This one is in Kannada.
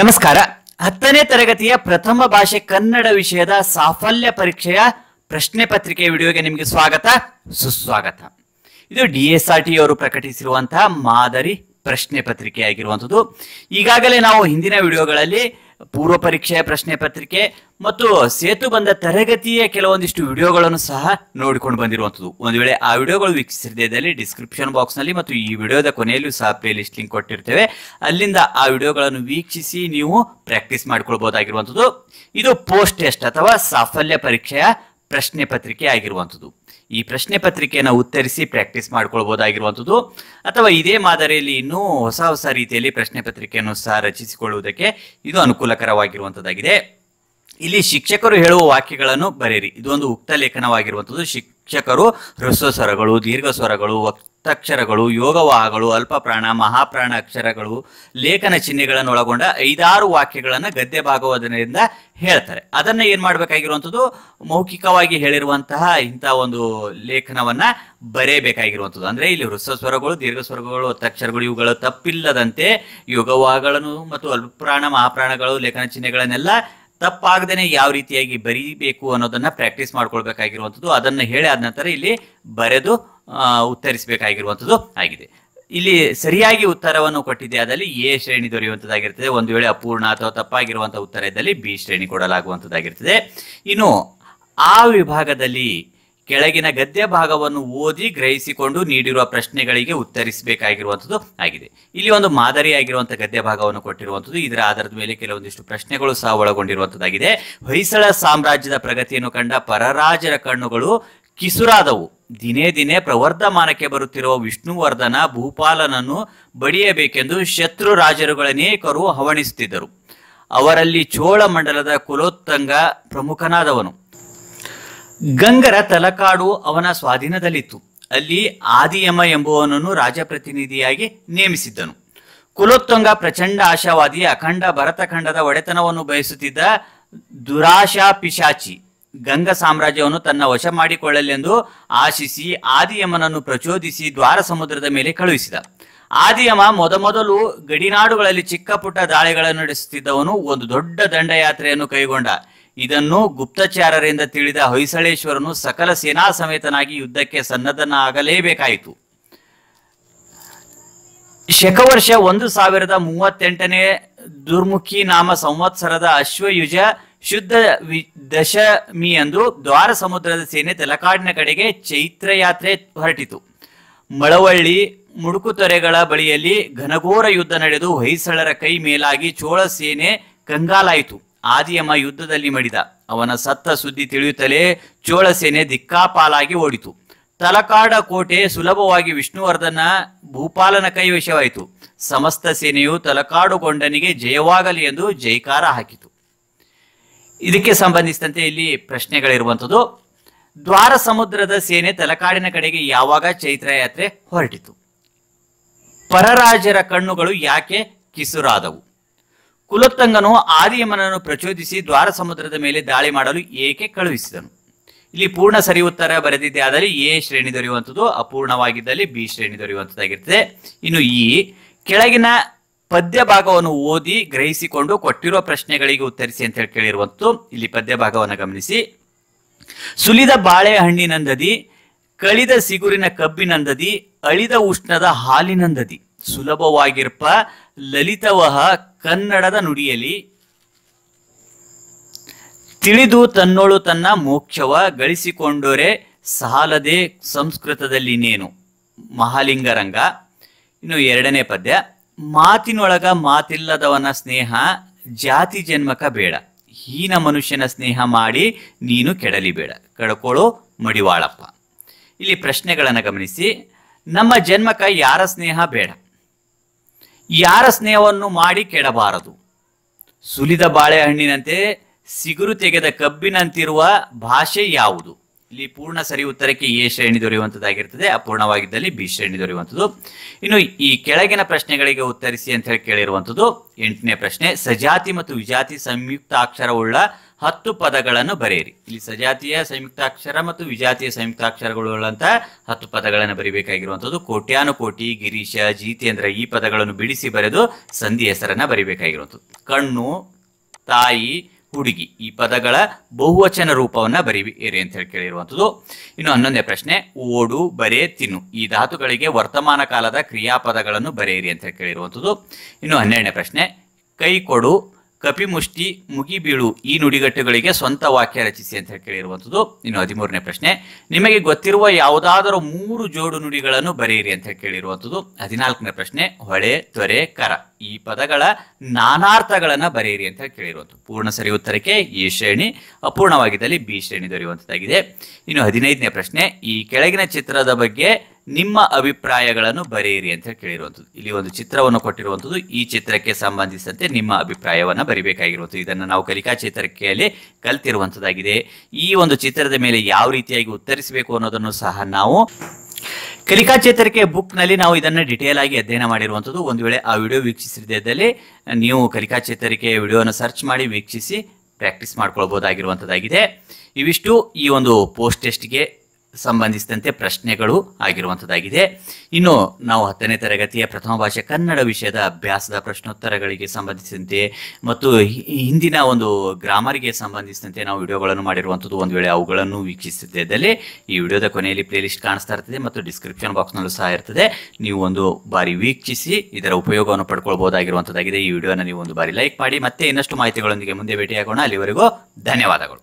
ನಮಸ್ಕಾರ 10ನೇ ತರಗತಿಯ ಪ್ರಥಮ ಭಾಷೆ ಕನ್ನಡ ವಿಷಯದ ಸಾಫಲ್ಯ ಪರೀಕ್ಷೆಯ ಪ್ರಶ್ನೆ ಪತ್ರಿಕೆ ವಿಡಿಯೋಗೆ ನಿಮಗೆ ಸ್ವಾಗತ ಸುಸ್ವಾಗತ ಇದು ಡಿಎಸ್ಆರ್ಟಿ ಅವರು ಪ್ರಕಟಿಸಿರುವಂತ ಮಾದರಿ ಪ್ರಶ್ನೆ ಪತ್ರಿಕೆ ಆಗಿರುವಂತದ್ದು ಈಗಾಗಲೇ ನಾವು ಹಿಂದಿನ ವಿಡಿಯೋಗಳಲ್ಲಿ ಪೂರ್ವ ಪರೀಕ್ಷೆಯ ಪ್ರಶ್ನೆ ಪತ್ರಿಕೆ ಮತ್ತು ಸೇತು ಬಂದ ತರಗತಿಯ ಕೆಲವೊಂದಿಷ್ಟು ವಿಡಿಯೋಗಳನ್ನು ಸಹ ನೋಡಿಕೊಂಡು ಬಂದಿರುವಂತದ್ದು ಒಂದು ವೇಳೆ ಆ ವಿಡಿಯೋಗಳು ವೀಕ್ಷಿಸದೇ ಇದ್ದಲ್ಲಿ ಡಿಸ್ಕ್ರಿಪ್ಷನ್ ಬಾಕ್ಸ್ ನಲ್ಲಿ ಮತ್ತು ಈ ವಿಡಿಯೋದ ಕೊನೆಯಲ್ಲೂ ಸಹ ಪ್ಲೇಲಿಸ್ಟ್ ಲಿಂಕ್ ಕೊಟ್ಟಿರ್ತೇವೆ ಅಲ್ಲಿಂದ ಆ ವಿಡಿಯೋಗಳನ್ನು ವೀಕ್ಷಿಸಿ ನೀವು ಪ್ರಾಕ್ಟೀಸ್ ಮಾಡಿಕೊಳ್ಳಬಹುದಾಗಿರುವಂತದ್ದು ಇದು ಪೋಸ್ಟ್ ಟೆಸ್ಟ್ ಅಥವಾ ಸಾಫಲ್ಯ ಪರೀಕ್ಷೆಯ ಪ್ರಶ್ನೆ ಪತ್ರಿಕೆ ಆಗಿರುವಂತದ್ದು ಈ ಪ್ರಶ್ನೆ ಪತ್ರಿಕೆಯನ್ನು ಉತ್ತರಿಸಿ ಪ್ರಾಕ್ಟೀಸ್ ಮಾಡಿಕೊಳ್ಳಬಹುದಾಗಿರುವಂತದ್ದು ಅಥವಾ ಇದೇ ಮಾದರಿಯಲ್ಲಿ ಇನ್ನೂ ಹೊಸ ರೀತಿಯಲ್ಲಿ ಪ್ರಶ್ನೆ ಪತ್ರಿಕೆಯನ್ನು ಸಹ ರಚಿಸಿಕೊಳ್ಳುವುದಕ್ಕೆ ಇದು ಅನುಕೂಲಕರವಾಗಿರುವಂತದ್ದಾಗಿದೆ ಇಲ್ಲಿ ಶಿಕ್ಷಕರು ಹೇಳುವ ವಾಕ್ಯಗಳನ್ನು ಬರೆಯಿರಿ ಇದು ಒಂದು ಉಕ್ತ ಲೇಖನವಾಗಿರುವಂತದ್ದು ಶಿಕ್ಷಕರು ಹ್ರಸ್ವ ಸ್ವರಗಳು ದೀರ್ಘ ಸ್ವರಗಳು ವಕ್ತಾಕ್ಷರಗಳು ಯೋಗವಾಹಗಳು ಅಲ್ಪ ಪ್ರಾಣ ಮಹಾಪ್ರಾಣ ಅಕ್ಷರಗಳು ಲೇಖನ ಚಿಹ್ನೆಗಳನ್ನು ಒಳಗೊಂಡ 5-6 ವಾಕ್ಯಗಳನ್ನು ಗದ್ಯ ಭಾಗವದರಿಂದ ಹೇಳ್ತಾರೆ ಅದನ್ನ ಏನು ಮಾಡಬೇಕಾಗಿರುವಂತದ್ದು ಮೌಖಿಕವಾಗಿ ಹೇಳಿರುವಂತಹ ಇಂತ ಒಂದು ಲೇಖನವನ್ನ ಬರೆಯಬೇಕಾಗಿರುವಂತದ್ದು ಅಂದ್ರೆ ಇಲ್ಲಿ ಹ್ರಸ್ವ ಸ್ವರಗಳು ದೀರ್ಘ ಸ್ವರಗಳು ಒತ್ತಕ್ಷರಗಳು ಇವುಗಳ ತಪ್ಪಿಲ್ಲದಂತೆ ಯೋಗವಾಹಗಳನ್ನು ಮತ್ತು ಅಲ್ಪ ಪ್ರಾಣ ಮಹಾಪ್ರಾಣಗಳು ಲೇಖನ ಚಿಹ್ನೆಗಳನ್ನೆಲ್ಲ ತಪ್ಪಾಗದೇನೆ ಯಾವ ರೀತಿಯಾಗಿ ಬರೀಬೇಕು ಅನ್ನೋದನ್ನ ಪ್ರಾಕ್ಟೀಸ್ ಮಾಡ್ಕೊಳ್ಬೇಕಾಗಿರುವಂತದ್ದು ಅದನ್ನ ಹೇಳಿ ಆದ ನಂತರ ಇಲ್ಲಿ ಬರೆದು ಉತ್ತರಿಸಬೇಕಾಗಿರುವಂತದ್ದು ಆಗಿದೆ ಇಲ್ಲಿ ಸರಿಯಾಗಿ ಉತ್ತರವನ್ನು ಕೊಟ್ಟಿದೆ ಆದಲ್ಲಿ ಎ ಶ್ರೇಣಿ ದೊರೆಯುವಂತದ್ದಾಗಿರ್ತದೆ ಒಂದು ವೇಳೆ ಅಪೂರ್ಣ ಅಥವಾ ತಪ್ಪಾಗಿರುವಂತಹ ಉತ್ತರ ಇದ್ದಲ್ಲಿ ಬಿ ಶ್ರೇಣಿ ಕೊಡಲಾಗುವಂತದ್ದಾಗಿರ್ತದೆ ಇನ್ನು ಆ ವಿಭಾಗದಲ್ಲಿ ಕೆಳಗಿನ ಗದ್ಯ ಭಾಗವನ್ನು ಓದಿ ಗ್ರಹಿಸಿಕೊಂಡು ನೀಡಿರುವ ಪ್ರಶ್ನೆಗಳಿಗೆ ಉತ್ತರಿಸಬೇಕಾಗಿರುವಂತದ್ದು ಆಗಿದೆ ಇಲ್ಲಿ ಒಂದು ಮಾದರಿಯಾಗಿರುವಂತಹ ಗದ್ಯ ಭಾಗವನ್ನು ಕೊಟ್ಟಿರುವಂತದ್ದು ಇದರ ಆಧಾರದ ಮೇಲೆ ಕೆಲವೊಂದಿಷ್ಟು ಪ್ರಶ್ನೆಗಳು ಸಹ ಒಳಗೊಂಡಿರುವಂತದ್ದಾಗಿದೆ ಹೊಯ್ಸಳ ಸಾಮ್ರಾಜ್ಯದ ಪ್ರಗತಿಯನ್ನು ಕಂಡ ಪರರಾಜರ ಕಣ್ಣುಗಳು ಕಿಸುರಾದವು ದಿನೇ ದಿನೇ ಪ್ರವರ್ಧಮಾನಕ್ಕೆ ಬರುತ್ತಿರುವ ವಿಷ್ಣುವರ್ಧನ ಭೂಪಾಲನನ್ನು ಬಡಿಯಬೇಕೆಂದು ಶತ್ರು ರಾಜರುಗಳನೇಕರು ಹವಣಿಸುತ್ತಿದ್ದರು ಅವರಲ್ಲಿ ಚೋಳ ಮಂಡಲದ ಕುಲೋತ್ತಂಗ ಪ್ರಮುಖನಾದವನು ಗಂಗರ ತಲಕಾಡು ಅವನ ಸ್ವಾಧೀನದಲ್ಲಿತ್ತು ಅಲ್ಲಿ ಆದಿಯಮ ಎಂಬುವನನ್ನು ರಾಜಪ್ರತಿನಿಧಿಯಾಗಿ ನೇಮಿಸಿದ್ದನು ಕುಲೋತ್ತಂಗ ಪ್ರಚಂಡ ಆಶಾವಾದಿ ಅಖಂಡ ಭರತಖಂಡದ ಒಡೆತನವನ್ನು ಬಯಸುತ್ತಿದ್ದ ದುರಾಶಾ ಪಿಶಾಚಿ ಗಂಗ ಸಾಮ್ರಾಜ್ಯವನ್ನು ತನ್ನ ವಶ ಮಾಡಿಕೊಳ್ಳಲೆಂದು ಆಶಿಸಿ ಆದಿಯಮನನ್ನು ಪ್ರಚೋದಿಸಿ ದ್ವಾರ ಸಮುದ್ರದ ಮೇಲೆ ಕಳುಹಿಸಿದ ಆದಿಯಮ ಮೊದಲು ಗಡಿನಾಡುಗಳಲ್ಲಿ ಚಿಕ್ಕ ಪುಟ್ಟ ದಾಳಿಗಳನ್ನು ನಡೆಸುತ್ತಿದ್ದವನು ಒಂದು ದೊಡ್ಡ ದಂಡಯಾತ್ರೆಯನ್ನು ಕೈಗೊಂಡ ಇದನ್ನು ಗುಪ್ತಚಾರರಿಂದ ತಿಳಿದ ಹೊಯ್ಸಳೇಶ್ವರನು ಸಕಲ ಸೇನಾ ಸಮೇತನಾಗಿ ಯುದ್ಧಕ್ಕೆ ಸನ್ನದ್ಧನಾಗಲೇಬೇಕಾಯಿತು ಶಕವರ್ಷ 1038 ದುರ್ಮುಖಿ ನಾಮ ಸಂವತ್ಸರದ ಅಶ್ವಯುಜ ಶುದ್ಧ ದಶಮಿಯಂದು ದ್ವಾರ ಸಮುದ್ರದ ಸೇನೆ ತಲಕಾಡಿನ ಕಡೆಗೆ ಚೈತ್ರ ಯಾತ್ರೆ ಹೊರಟಿತು ಮಳವಳ್ಳಿ ಮುಡುಕುತೊರೆಗಳ ಬಳಿಯಲ್ಲಿ ಘನಘೋರ ಯುದ್ಧ ನಡೆದು ಹೊಯ್ಸಳರ ಕೈ ಮೇಲಾಗಿ ಚೋಳ ಸೇನೆ ಕಂಗಾಲಾಯಿತು ಆದಿಯಮ ಯುದ್ಧದಲ್ಲಿ ಮಡಿದ ಅವನ ಸತ್ತ ಸುದ್ದಿ ತಿಳಿಯುತ್ತಲೇ ಚೋಳ ಸೇನೆ ದಿಕ್ಕಾಪಾಲಾಗಿ ಓಡಿತು ತಲಕಾಡ ಕೋಟೆ ಸುಲಭವಾಗಿ ವಿಷ್ಣುವರ್ಧನ ಭೂಪಾಲನ ಕೈವಶವಾಯಿತು ಸಮಸ್ತ ಸೇನೆಯು ತಲಕಾಡು ಗೊಂಡನಿಗೆ ಜಯವಾಗಲಿ ಎಂದು ಜೈಕಾರ ಹಾಕಿತು ಇದಕ್ಕೆ ಸಂಬಂಧಿಸಿದಂತೆ ಇಲ್ಲಿ ಪ್ರಶ್ನೆಗಳಿರುವಂಥದ್ದು ದ್ವಾರ ಸಮುದ್ರದ ಸೇನೆ ತಲಕಾಡಿನ ಕಡೆಗೆ ಯಾವಾಗ ಚೈತ್ರ ಯಾತ್ರೆ ಹೊರಟಿತು ಪರರಾಜರ ಕಣ್ಣುಗಳು ಯಾಕೆ ಕಿಸುರಾದವು ಕುಲೋತ್ತಂಗನು ಆದಿಯಮನನ್ನು ಪ್ರಚೋದಿಸಿ ದ್ವಾರ ಸಮುದ್ರದ ಮೇಲೆ ದಾಳಿ ಮಾಡಲು ಏಕೆ ಕಳುಹಿಸಿದನು ಇಲ್ಲಿ ಪೂರ್ಣ ಸರಿ ಉತ್ತರ ಬರೆದಿದ್ದೆ ಆದರೆ ಎ ಶ್ರೇಣಿ ದೊರೆಯುವಂಥದ್ದು ಅಪೂರ್ಣವಾಗಿದ್ದಲ್ಲಿ ಬಿ ಶ್ರೇಣಿ ದೊರೆಯುವಂಥದ್ದಾಗಿರ್ತದೆ ಇನ್ನು ಈ ಕೆಳಗಿನ ಪದ್ಯ ಭಾಗವನ್ನು ಓದಿ ಗ್ರಹಿಸಿಕೊಂಡು ಕೊಟ್ಟಿರುವ ಪ್ರಶ್ನೆಗಳಿಗೆ ಉತ್ತರಿಸಿ ಅಂತ ಹೇಳಿ ಕೇಳಿರುವಂತದ್ದು ಇಲ್ಲಿ ಪದ್ಯ ಭಾಗವನ್ನು ಗಮನಿಸಿ ಸುಲಿದ ಬಾಳೆಹಣ್ಣಿನಂದದಿ ಕಳಿದ ಸಿಗುರಿನ ಕಬ್ಬಿನಂದದಿ ಅಳಿದ ಉಷ್ಣದ ಹಾಲಿನಂದದಿ ಸುಲಭವಾಗಿರ್ಪ ಲಲಿತವಹ ಕನ್ನಡದ ನುಡಿಯಲ್ಲಿ ತಿಳಿದು ತನ್ನೋಳು ತನ್ನ ಮೋಕ್ಷವ ಗಳಿಸಿಕೊಂಡರೆ ಸಾಲದೆ ಸಂಸ್ಕೃತದಲ್ಲಿ ನೇನು ಮಹಾಲಿಂಗರಂಗ ಇನ್ನು 2ನೇ ಪದ್ಯ ಮಾತಿನೊಳಗ ಮಾತಿಲ್ಲದವನ ಸ್ನೇಹ ಜಾತಿ ಜನ್ಮಕ ಬೇಡ ಹೀನ ಮನುಷ್ಯನ ಸ್ನೇಹ ಮಾಡಿ ನೀನು ಕೆಡಲಿಬೇಡ ಕಡ್ಕೊಳ್ಳೋ ಮಡಿವಾಳಪ್ಪ ಇಲ್ಲಿ ಪ್ರಶ್ನೆಗಳನ್ನು ಗಮನಿಸಿ ನಮ್ಮ ಜನ್ಮಕ ಯಾರ ಸ್ನೇಹ ಬೇಡ ಯಾರ ಸ್ನೇಹವನ್ನು ಮಾಡಿ ಕೆಡಬಾರದು ಸುಲಿದ ಬಾಳೆಹಣ್ಣಿನಂತೆ ಸಿಗುರು ತೆಗೆದ ಕಬ್ಬಿನಂತಿರುವ ಭಾಷೆ ಯಾವುದು ಇಲ್ಲಿ ಪೂರ್ಣ ಸರಿ ಉತ್ತರಕ್ಕೆ ಎ ಶ್ರೇಣಿ ದೊರೆಯುವಂತದ್ದಾಗಿರ್ತದೆ ಅಪೂರ್ಣವಾಗಿದ್ದಲ್ಲಿ ಬಿ ಶ್ರೇಣಿ ದೊರೆಯುವಂಥದ್ದು ಇನ್ನು ಈ ಕೆಳಗಿನ ಪ್ರಶ್ನೆಗಳಿಗೆ ಉತ್ತರಿಸಿ ಅಂತ ಹೇಳಿ ಕೇಳಿರುವಂಥದ್ದು 8ನೇ ಪ್ರಶ್ನೆ ಸಜಾತಿ ಮತ್ತು ವಿಜಾತಿ ಸಂಯುಕ್ತ ಅಕ್ಷರವುಳ್ಳ ಹತ್ತು ಪದಗಳನ್ನು ಬರೆಯಿರಿ. ಇಲ್ಲಿ ಸಜಾತಿಯ ಸಂಯುಕ್ತಾಕ್ಷರ ಮತ್ತು ವಿಜಾತಿಯ ಸಂಯುಕ್ತಾಕ್ಷರಗಳಂತಹ 10 ಪದಗಳನ್ನು ಬರಿಬೇಕಾಗಿರುವಂತದ್ದು. ಕೋಟ್ಯಾನುಕೋಟಿ, ಗಿರೀಶ, ಜೀತೇಂದ್ರ ಈ ಪದಗಳನ್ನು ಬಿಡಿಸಿ ಬರೆದು ಸಂಧಿ ಹೆಸರನ್ನ ಬರಿಬೇಕಾಗಿರುವಂತದ್ದು. ಕಣ್ಣು, ತಾಯಿ, ಹುಡುಗಿ ಈ ಪದಗಳ ಬಹುವಚನ ರೂಪವನ್ನ ಬರಿಯಿರಿ ಅಂತ ಹೇಳಿ ಕೇಳಿರುವಂತದ್ದು. ಇನ್ನು 11ನೇ ಪ್ರಶ್ನೆ, ಓಡು, ಬರೆ, ತಿನ್ನು ಈ ಧಾತುಗಳಿಗೆ ವರ್ತಮಾನ ಕಾಲದ ಕ್ರಿಯಾಪದಗಳನ್ನು ಬರೆಯಿರಿ ಅಂತ ಹೇಳಿ ಕೇಳಿರುವಂತದ್ದು. ಇನ್ನು 12ನೇ ಪ್ರಶ್ನೆ, ಕೈ ಕೊಡು, ಕಪಿಮುಷ್ಟಿ, ಮುಗಿಬೀಳು ಈ ನುಡಿಗಟ್ಟುಗಳಿಗೆ ಸ್ವಂತ ವಾಕ್ಯ ರಚಿಸಿ ಅಂತ ಕೇಳಿರುವಂಥದ್ದು. ಇನ್ನು 13ನೇ ಪ್ರಶ್ನೆ, ನಿಮಗೆ ಗೊತ್ತಿರುವ ಯಾವುದಾದರೂ 3 ಜೋಡು ನುಡಿಗಳನ್ನು ಬರೆಯಿರಿ ಅಂತ ಕೇಳಿರುವಂಥದ್ದು. 14ನೇ ಪ್ರಶ್ನೆ, ಹೊಳೆ, ತೊರೆ, ಕರ ಈ ಪದಗಳ ನಾನಾರ್ಥಗಳನ್ನ ಬರೆಯಿರಿ ಅಂತ ಕೇಳಿರುವಂಥದ್ದು. ಪೂರ್ಣ ಸರಿ ಉತ್ತರಕ್ಕೆ ಎ ಶ್ರೇಣಿ, ಅಪೂರ್ಣವಾಗಿದ್ದಲ್ಲಿ ಬಿ ಶ್ರೇಣಿ ದೊರೆಯುವಂಥದ್ದಾಗಿದೆ. ಇನ್ನು 15ನೇ ಪ್ರಶ್ನೆ, ಈ ಕೆಳಗಿನ ಚಿತ್ರದ ಬಗ್ಗೆ ನಿಮ್ಮ ಅಭಿಪ್ರಾಯಗಳನ್ನು ಬರೆಯಿರಿ ಅಂತ ಕೇಳಿರುವಂಥದ್ದು. ಇಲ್ಲಿ ಒಂದು ಚಿತ್ರವನ್ನು ಕೊಟ್ಟಿರುವಂಥದ್ದು, ಈ ಚಿತ್ರಕ್ಕೆ ಸಂಬಂಧಿಸಿದಂತೆ ನಿಮ್ಮ ಅಭಿಪ್ರಾಯವನ್ನು ಬರಿಬೇಕಾಗಿರುವಂಥದ್ದು. ಇದನ್ನು ನಾವು ಕಲಿಕಾ ಚೇತರಿಕೆಯಲ್ಲಿ ಕಲ್ತಿರುವಂಥದ್ದಾಗಿದೆ. ಈ ಒಂದು ಚಿತ್ರದ ಮೇಲೆ ಯಾವ ರೀತಿಯಾಗಿ ಉತ್ತರಿಸಬೇಕು ಅನ್ನೋದನ್ನು ಸಹ ನಾವು ಕಲಿಕಾ ಚೇತರಿಕೆ ಬುಕ್ ನಲ್ಲಿ ನಾವು ಇದನ್ನ ಡಿಟೇಲ್ ಆಗಿ ಅಧ್ಯಯನ ಮಾಡಿರುವಂಥದ್ದು. ಒಂದು ವೇಳೆ ಆ ವಿಡಿಯೋ ವೀಕ್ಷಿಸಿದಲ್ಲಿ ನೀವು ಕಲಿಕಾ ಚೇತರಿಕೆಯ ವಿಡಿಯೋನ ಸರ್ಚ್ ಮಾಡಿ ವೀಕ್ಷಿಸಿ ಪ್ರಾಕ್ಟೀಸ್ ಮಾಡ್ಕೊಳ್ಬಹುದಾಗಿರುವಂಥದ್ದಾಗಿದೆ. ಇವಿಷ್ಟು ಈ ಒಂದು ಪೋಸ್ಟ್ ಟೆಸ್ಟ್ಗೆ ಸಂಬಂಧಿಸಿದಂತೆ ಪ್ರಶ್ನೆಗಳು ಆಗಿರುವಂಥದ್ದಾಗಿದೆ. ಇನ್ನು ನಾವು 10ನೇ ತರಗತಿಯ ಪ್ರಥಮ ಭಾಷೆ ಕನ್ನಡ ವಿಷಯದ ಅಭ್ಯಾಸದ ಪ್ರಶ್ನೋತ್ತರಗಳಿಗೆ ಸಂಬಂಧಿಸಿದಂತೆ ಮತ್ತು ಹಿಂದಿನ ಒಂದು ಗ್ರಾಮರ್ಗೆ ಸಂಬಂಧಿಸಿದಂತೆ ನಾವು ವಿಡಿಯೋಗಳನ್ನು ಮಾಡಿರುವಂಥದ್ದು. ಒಂದು ವೇಳೆ ಅವುಗಳನ್ನು ವೀಕ್ಷಿಸಿದ್ದಲ್ಲಿ ಈ ವಿಡಿಯೋದ ಕೊನೆಯಲ್ಲಿ ಪ್ಲೇಲಿಸ್ಟ್ ಕಾಣಿಸ್ತಾ ಇರ್ತದೆ ಮತ್ತು ಡಿಸ್ಕ್ರಿಪ್ಷನ್ ಬಾಕ್ಸ್ನಲ್ಲೂ ಸಹ ಇರ್ತದೆ. ನೀವು ಒಂದು ಬಾರಿ ವೀಕ್ಷಿಸಿ ಇದರ ಉಪಯೋಗವನ್ನು ಪಡ್ಕೊಳ್ಬಹುದಾಗಿರುವಂಥದ್ದಾಗಿದೆ. ಈ ವಿಡಿಯೋನ ನೀವು ಒಂದು ಬಾರಿ ಲೈಕ್ ಮಾಡಿ. ಮತ್ತೆ ಇನ್ನಷ್ಟು ಮಾಹಿತಿಗಳೊಂದಿಗೆ ಮುಂದೆ ಭೇಟಿಯಾಗೋಣ. ಅಲ್ಲಿವರೆಗೂ ಧನ್ಯವಾದಗಳು.